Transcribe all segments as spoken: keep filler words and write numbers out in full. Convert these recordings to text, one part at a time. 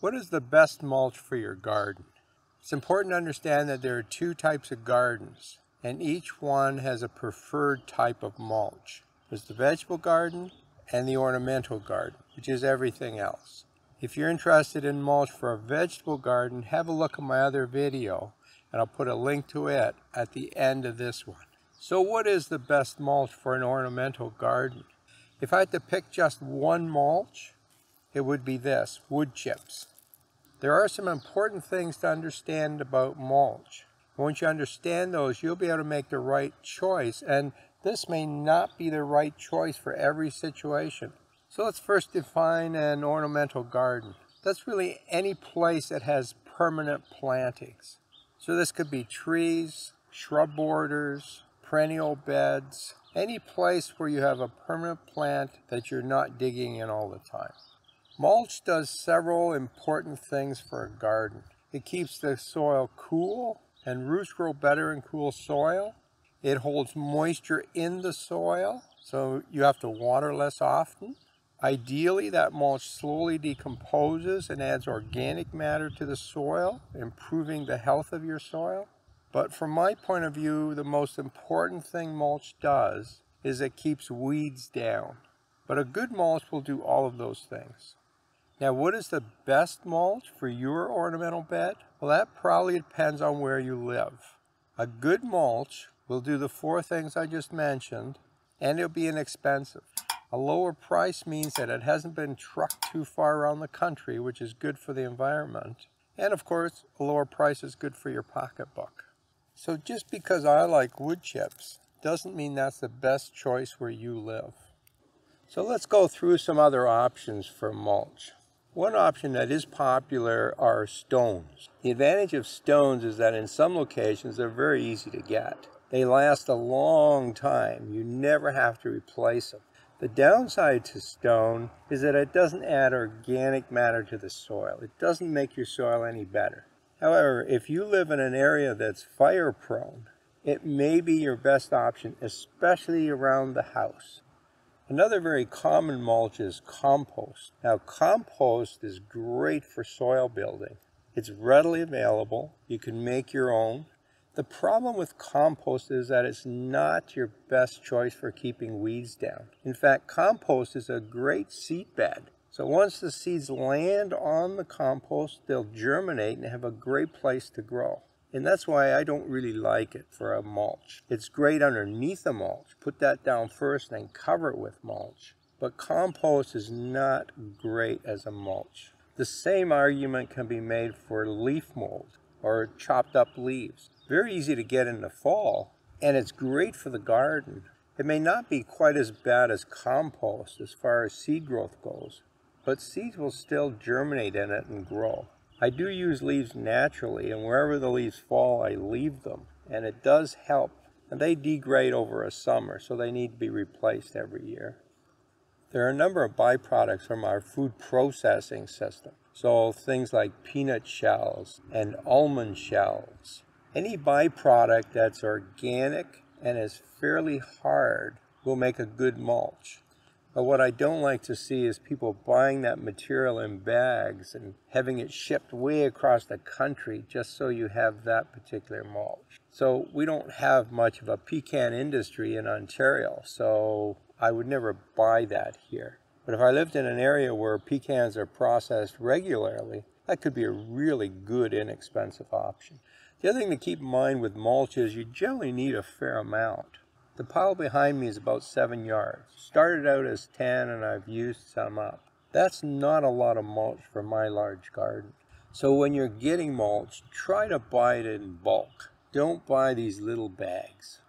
What is the best mulch for your garden? It's important to understand that there are two types of gardens, and each one has a preferred type of mulch. There's the vegetable garden and the ornamental garden, which is everything else. If you're interested in mulch for a vegetable garden, have a look at my other video, and I'll put a link to it at the end of this one. So what is the best mulch for an ornamental garden? If I had to pick just one mulch, it would be this, wood chips. There are some important things to understand about mulch. Once you understand those, you'll be able to make the right choice, and this may not be the right choice for every situation. So let's first define an ornamental garden. That's really any place that has permanent plantings. So this could be trees, shrub borders, perennial beds, any place where you have a permanent plant that you're not digging in all the time. Mulch does several important things for a garden. It keeps the soil cool, and roots grow better in cool soil. It holds moisture in the soil, so you have to water less often. Ideally, that mulch slowly decomposes and adds organic matter to the soil, improving the health of your soil. But from my point of view, the most important thing mulch does is it keeps weeds down. But a good mulch will do all of those things. Now, what is the best mulch for your ornamental bed? Well, that probably depends on where you live. A good mulch will do the four things I just mentioned, and it'll be inexpensive. A lower price means that it hasn't been trucked too far around the country, which is good for the environment. And of course, a lower price is good for your pocketbook. So just because I like wood chips doesn't mean that's the best choice where you live. So let's go through some other options for mulch. One option that is popular are stones. The advantage of stones is that in some locations they're very easy to get. They last a long time. You never have to replace them. The downside to stone is that it doesn't add organic matter to the soil. It doesn't make your soil any better. However, if you live in an area that's fire prone, it may be your best option, especially around the house. Another very common mulch is compost. Now, compost is great for soil building. It's readily available. You can make your own. The problem with compost is that it's not your best choice for keeping weeds down. In fact, compost is a great seed bed. So once the seeds land on the compost, they'll germinate and have a great place to grow. And that's why I don't really like it for a mulch. It's great underneath the mulch. Put that down first, then cover it with mulch. But compost is not great as a mulch. The same argument can be made for leaf mold or chopped up leaves. Very easy to get in the fall, and it's great for the garden. It may not be quite as bad as compost as far as seed growth goes, but seeds will still germinate in it and grow. I do use leaves naturally, and wherever the leaves fall, I leave them, and it does help. And they degrade over a summer, so they need to be replaced every year. There are a number of byproducts from our food processing system, so things like peanut shells and almond shells. Any byproduct that's organic and is fairly hard will make a good mulch. But what I don't like to see is people buying that material in bags and having it shipped way across the country just so you have that particular mulch. So we don't have much of a pecan industry in Ontario, so I would never buy that here. But if I lived in an area where pecans are processed regularly, that could be a really good, inexpensive option. The other thing to keep in mind with mulch is you generally need a fair amount. The pile behind me is about seven yards. Started out as ten, and I've used some up. That's not a lot of mulch for my large garden. So when you're getting mulch, try to buy it in bulk. Don't buy these little bags.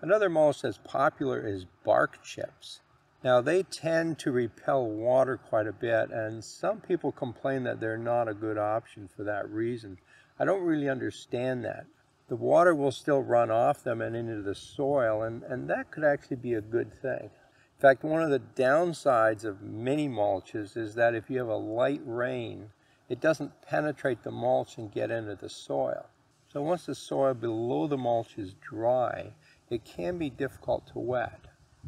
Another mulch that's popular is bark chips. Now, they tend to repel water quite a bit, and some people complain that they're not a good option for that reason. I don't really understand that. The water will still run off them and into the soil, and, and that could actually be a good thing. In fact, one of the downsides of many mulches is that if you have a light rain, it doesn't penetrate the mulch and get into the soil. So once the soil below the mulch is dry, it can be difficult to wet.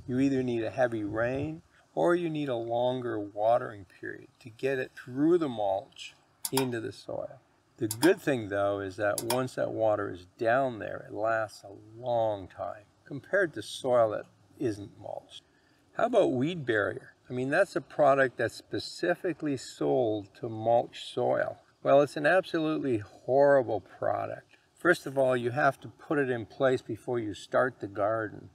You either need a heavy rain or you need a longer watering period to get it through the mulch into the soil. The good thing, though, is that once that water is down there, it lasts a long time compared to soil that isn't mulched. How about weed barrier? I mean, that's a product that's specifically sold to mulch soil. Well, it's an absolutely horrible product. First of all, you have to put it in place before you start the garden.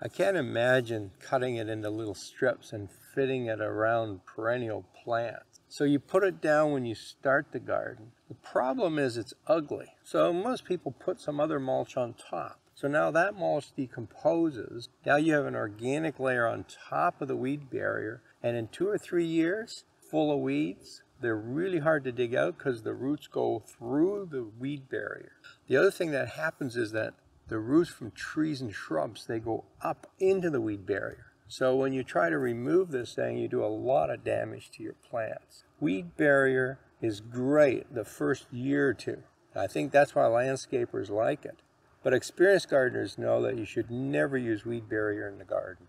I can't imagine cutting it into little strips and fitting it around perennial plants. So you put it down when you start the garden. The problem is it's ugly. So most people put some other mulch on top. So now that mulch decomposes. Now you have an organic layer on top of the weed barrier. And in two or three years, full of weeds. They're really hard to dig out because the roots go through the weed barrier. The other thing that happens is that the roots from trees and shrubs, they go up into the weed barrier. So when you try to remove this thing, you do a lot of damage to your plants. Weed barrier is great the first year or two. I think that's why landscapers like it. But experienced gardeners know that you should never use weed barrier in the garden.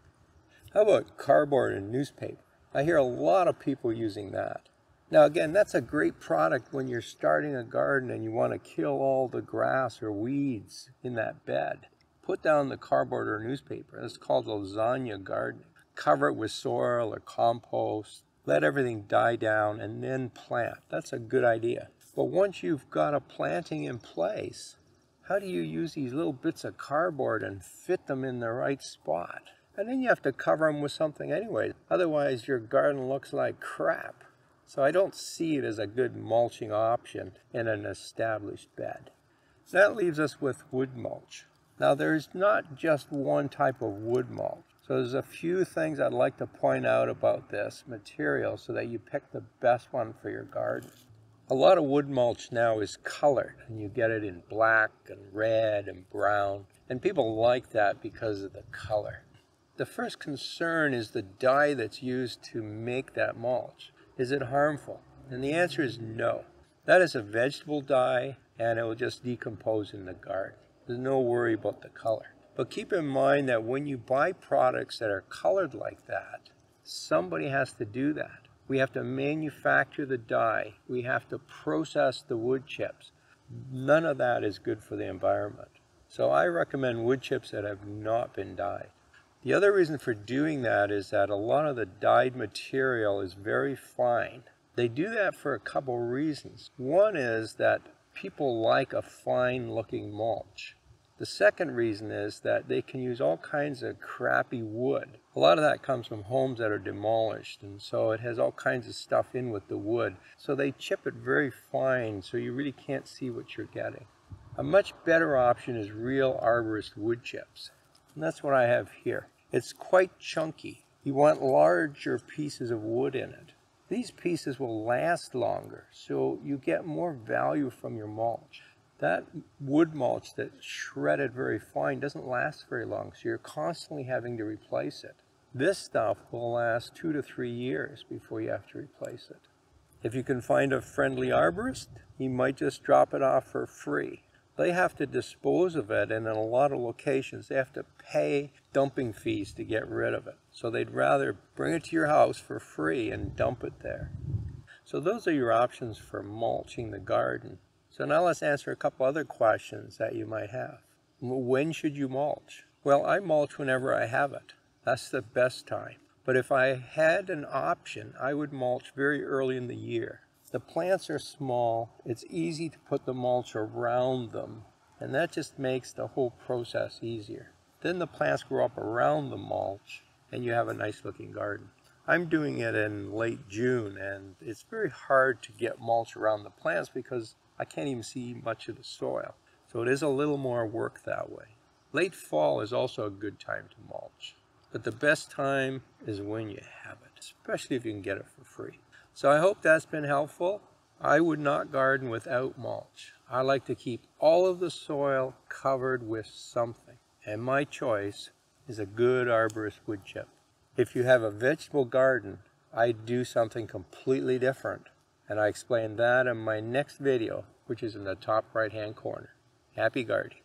How about cardboard and newspaper? I hear a lot of people using that. Now again, that's a great product when you're starting a garden and you want to kill all the grass or weeds in that bed. Put down the cardboard or newspaper. That's called lasagna gardening. Cover it with soil or compost. Let everything die down and then plant. That's a good idea. But once you've got a planting in place, how do you use these little bits of cardboard and fit them in the right spot? And then you have to cover them with something anyway. Otherwise, your garden looks like crap. So I don't see it as a good mulching option in an established bed. That leaves us with wood mulch. Now there's not just one type of wood mulch. So there's a few things I'd like to point out about this material so that you pick the best one for your garden. A lot of wood mulch now is colored, and you get it in black and red and brown. And people like that because of the color. The first concern is the dye that's used to make that mulch. Is it harmful? And the answer is no. That is a vegetable dye, and it will just decompose in the garden. There's no worry about the color. But keep in mind that when you buy products that are colored like that, somebody has to do that. We have to manufacture the dye. We have to process the wood chips. None of that is good for the environment. So I recommend wood chips that have not been dyed. The other reason for doing that is that a lot of the dyed material is very fine. They do that for a couple reasons. One is that people like a fine looking mulch. The second reason is that they can use all kinds of crappy wood. A lot of that comes from homes that are demolished, and so it has all kinds of stuff in with the wood. So they chip it very fine, so you really can't see what you're getting. A much better option is real arborist wood chips. And that's what I have here. It's quite chunky. You want larger pieces of wood in it. These pieces will last longer, so you get more value from your mulch. That wood mulch that's shredded very fine doesn't last very long, so you're constantly having to replace it. This stuff will last two to three years before you have to replace it. If you can find a friendly arborist, he might just drop it off for free. They have to dispose of it, and in a lot of locations, they have to pay dumping fees to get rid of it. So they'd rather bring it to your house for free and dump it there. So those are your options for mulching the garden. So now let's answer a couple other questions that you might have. When should you mulch? Well, I mulch whenever I have it. That's the best time. But if I had an option, I would mulch very early in the year. The plants are small, it's easy to put the mulch around them, and that just makes the whole process easier. Then the plants grow up around the mulch, and you have a nice looking garden. I'm doing it in late June, and it's very hard to get mulch around the plants because I can't even see much of the soil. So it is a little more work that way. Late fall is also a good time to mulch, but the best time is when you have it, especially if you can get it for free. So I hope that's been helpful. I would not garden without mulch. I like to keep all of the soil covered with something. And my choice is a good arborist wood chip. If you have a vegetable garden, I do something completely different. And I explain that in my next video, which is in the top right-hand corner. Happy gardening.